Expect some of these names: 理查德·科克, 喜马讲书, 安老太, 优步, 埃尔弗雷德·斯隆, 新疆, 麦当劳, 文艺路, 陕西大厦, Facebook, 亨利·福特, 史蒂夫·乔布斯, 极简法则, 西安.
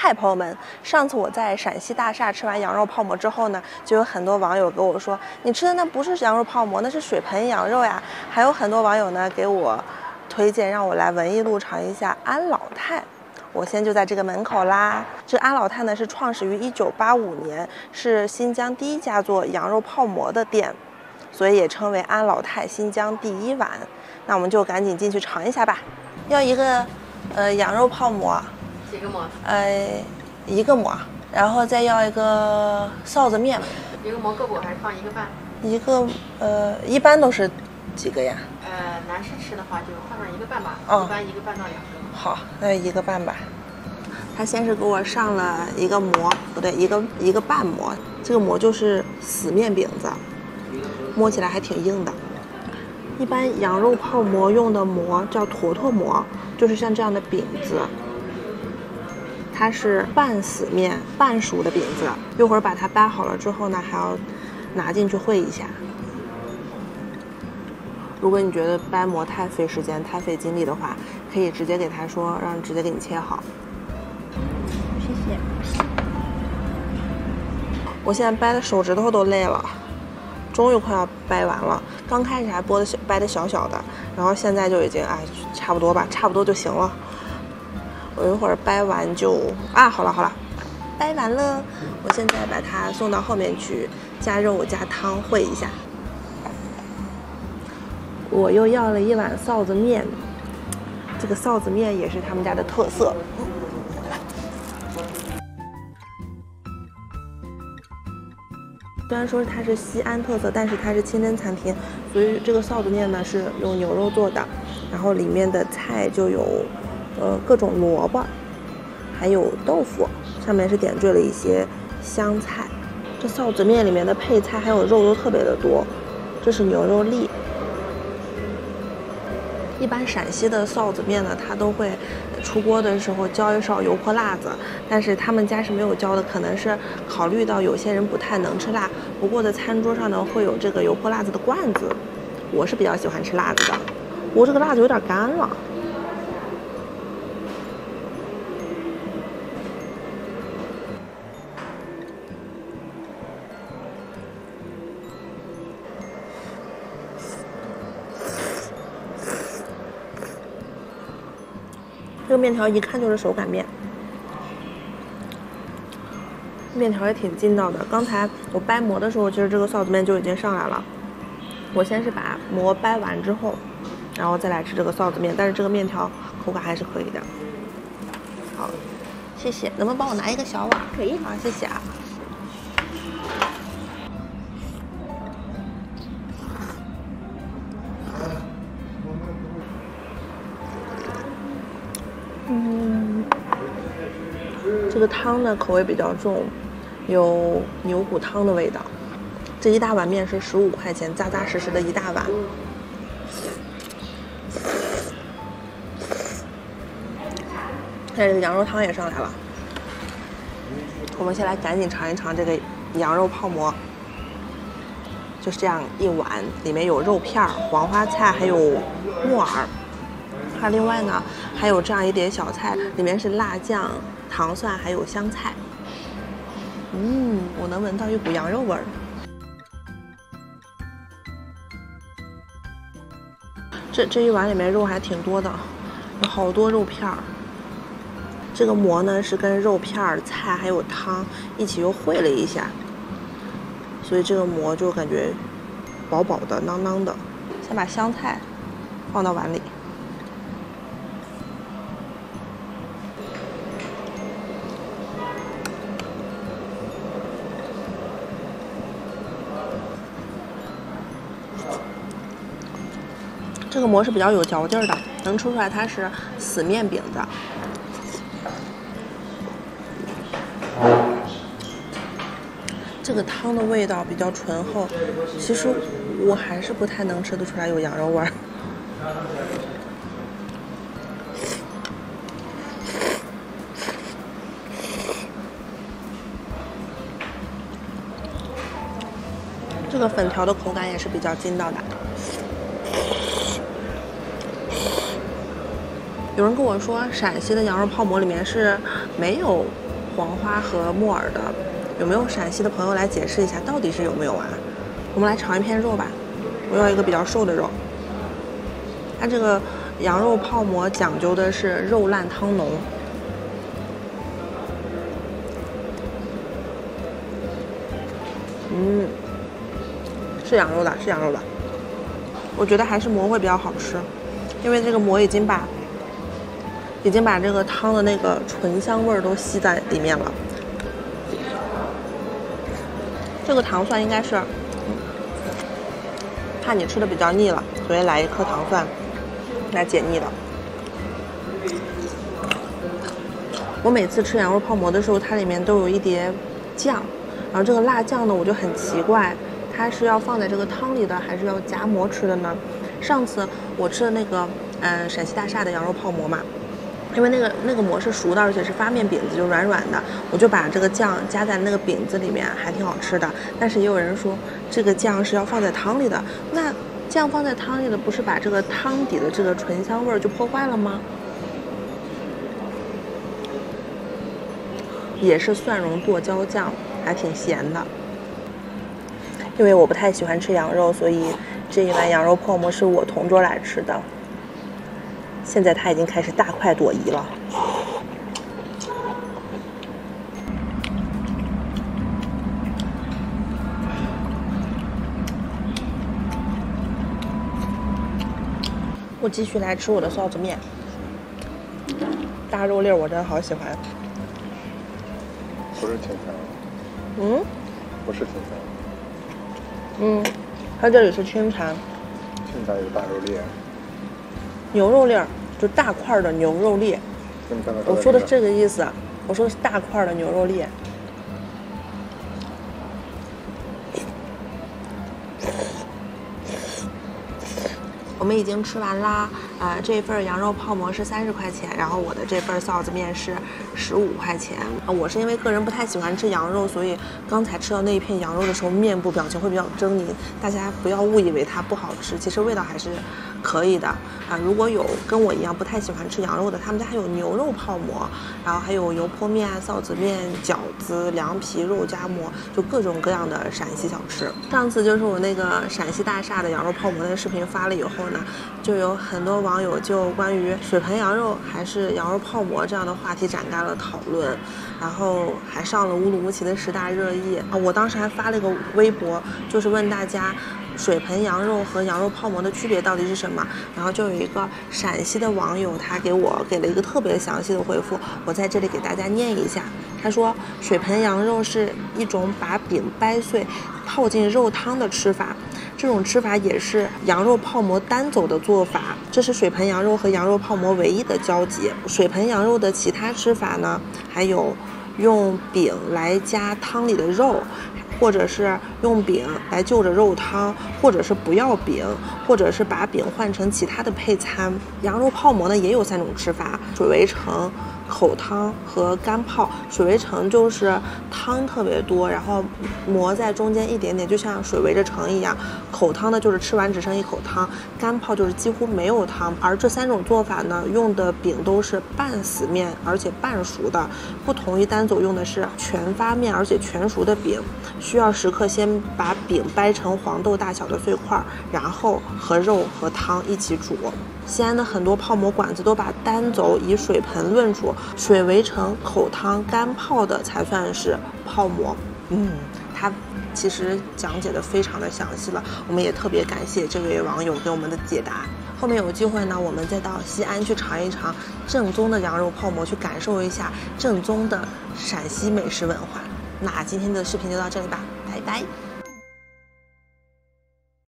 嗨，朋友们！上次我在陕西大厦吃完羊肉泡馍之后呢，就有很多网友给我说，你吃的那不是羊肉泡馍，那是水盆羊肉呀。还有很多网友呢给我推荐，让我来文艺路尝一下安老太。我现在就在这个门口啦。这安老太呢是创始于1985年，是新疆第一家做羊肉泡馍的店，所以也称为安老太新疆第一碗。那我们就赶紧进去尝一下吧。要一个羊肉泡馍。 几个馍？一个馍，然后再要一个臊子面。一个馍够不够？还是放一个半？一个一般都是几个呀？男士吃的话就换上一个半吧，一般一个半到两个。好，那一个半吧。他先是给我上了一个馍，不对，一个半馍。这个馍就是死面饼子，摸起来还挺硬的。一般羊肉泡馍用的馍叫坨坨馍，就是像这样的饼子。 它是半死面半熟的饼子，一会儿把它掰好了之后呢，还要拿进去烩一下。如果你觉得掰馍太费时间、太费精力的话，可以直接给他说，让直接给你切好。谢谢。我现在掰的手指头都累了，终于快要掰完了。刚开始还掰的小小的，然后现在就已经差不多吧，差不多就行了。 我一会儿掰完就好了，掰完了，我现在把它送到后面去加肉加汤烩一下。我又要了一碗臊子面，这个臊子面也是他们家的特色。虽然说它是西安特色，但是它是清真餐厅，所以这个臊子面呢是用牛肉做的，然后里面的菜就有。 各种萝卜，还有豆腐，上面是点缀了一些香菜。这臊子面里面的配菜还有肉都特别的多。这是牛肉粒。一般陕西的臊子面呢，它都会出锅的时候浇一勺油泼辣子，但是他们家是没有浇的，可能是考虑到有些人不太能吃辣。不过在餐桌上呢，会有这个油泼辣子的罐子。我是比较喜欢吃辣子的，我这个辣子有点干了。 这个面条一看就是手擀面，面条也挺劲道的。刚才我掰馍的时候，其实这个臊子面就已经上来了。我先是把馍掰完之后，然后再来吃这个臊子面，但是这个面条口感还是可以的。好，谢谢，能不能帮我拿一个小碗？可以，好，谢谢啊。 这个汤呢口味比较重，有牛骨汤的味道。这一大碗面是15块钱，扎扎实实的一大碗。看这个羊肉汤也上来了，我们先来赶紧尝一尝这个羊肉泡馍。就是这样一碗，里面有肉片、黄花菜，还有木耳。 它另外呢，还有这样一碟小菜，里面是辣酱、糖蒜还有香菜。嗯，我能闻到一股羊肉味儿。这一碗里面肉还挺多的，有好多肉片儿。这个馍呢是跟肉片儿、菜还有汤一起又烩了一下，所以这个馍就感觉饱饱的、囊囊的。先把香菜放到碗里。 这个馍是比较有嚼劲儿的，能吃出来它是死面饼子。这个汤的味道比较醇厚，其实我还是不太能吃得出来有羊肉味儿。这个粉条的口感也是比较劲道的。 有人跟我说，陕西的羊肉泡馍里面是没有黄花和木耳的，有没有陕西的朋友来解释一下到底是有没有啊？我们来尝一片肉吧，我要一个比较瘦的肉。它这个羊肉泡馍讲究的是肉烂汤浓。 嗯，是羊肉的，是羊肉的。我觉得还是馍会比较好吃，因为这个馍已经把这个汤的那个醇香味儿都吸在里面了。这个糖蒜应该是，怕你吃的比较腻了，所以来一颗糖蒜来解腻的。我每次吃羊肉泡馍的时候，它里面都有一碟酱。 然后这个辣酱呢，我就很奇怪，它是要放在这个汤里的，还是要夹馍吃的呢？上次我吃的那个，陕西大厦的羊肉泡馍嘛，因为那个馍是熟的，而且是发面饼子，就软软的，我就把这个酱加在那个饼子里面，还挺好吃的。但是也有人说，这个酱是要放在汤里的，那酱放在汤里的，不是把这个汤底的这个醇香味儿就破坏了吗？也是蒜蓉剁椒酱。 还挺咸的，因为我不太喜欢吃羊肉，所以这一碗羊肉泡馍是我同桌来吃的。现在他已经开始大快朵颐了。我继续来吃我的臊子面，大肉粒我真的好喜欢。不是挺香的。 嗯，不是清肠。嗯，它这里是清肠。清肠有大肉粒。牛肉粒儿，就大块的牛肉粒。我说的这个意思，我说的是大块的牛肉粒。我们已经吃完啦，这份羊肉泡馍是30块钱，然后我的这份臊子面是15块钱。我是因为个人不太喜欢吃羊肉，所以刚才吃到那一片羊肉的时候，面部表情会比较狰狞。大家不要误以为它不好吃，其实味道还是可以的如果有跟我一样不太喜欢吃羊肉的，他们家还有牛肉泡馍，然后还有油泼面、臊子面、饺子、凉皮、肉夹馍，就各种各样的陕西小吃。上次就是我那个陕西大厦的羊肉泡馍的视频发了以后。 就有很多网友就关于水盆羊肉还是羊肉泡馍这样的话题展开了讨论，然后还上了乌鲁木齐的10大热议啊！我当时还发了一个微博，就是问大家水盆羊肉和羊肉泡馍的区别到底是什么。然后就有一个陕西的网友，他给了一个特别详细的回复，我在这里给大家念一下。他说，水盆羊肉是一种把饼掰碎泡进肉汤的吃法。 这种吃法也是羊肉泡馍单走的做法，这是水盆羊肉和羊肉泡馍唯一的交集。水盆羊肉的其他吃法呢，还有用饼来加汤里的肉，或者是用饼来就着肉汤，或者是不要饼，或者是把饼换成其他的配餐。羊肉泡馍呢也有3种吃法：水围城、口汤和干泡。水围城就是汤特别多，然后馍在中间一点点，就像水围着城一样。口汤呢就是吃完只剩一口汤，干泡就是几乎没有汤。而这3种做法呢，用的饼都是半死面，而且半熟的。不同于单走用的是全发面，而且全熟的饼，需要时刻先把饼掰成黄豆大小的碎块，然后和肉和汤一起煮。 西安的很多泡馍馆子都把单走以水盆论处，水围城、口汤、干泡的才算是泡馍。嗯，它其实讲解的非常的详细了，我们也特别感谢这位网友给我们的解答。后面有机会呢，我们再到西安去尝一尝正宗的羊肉泡馍，去感受一下正宗的陕西美食文化。那今天的视频就到这里吧，拜拜。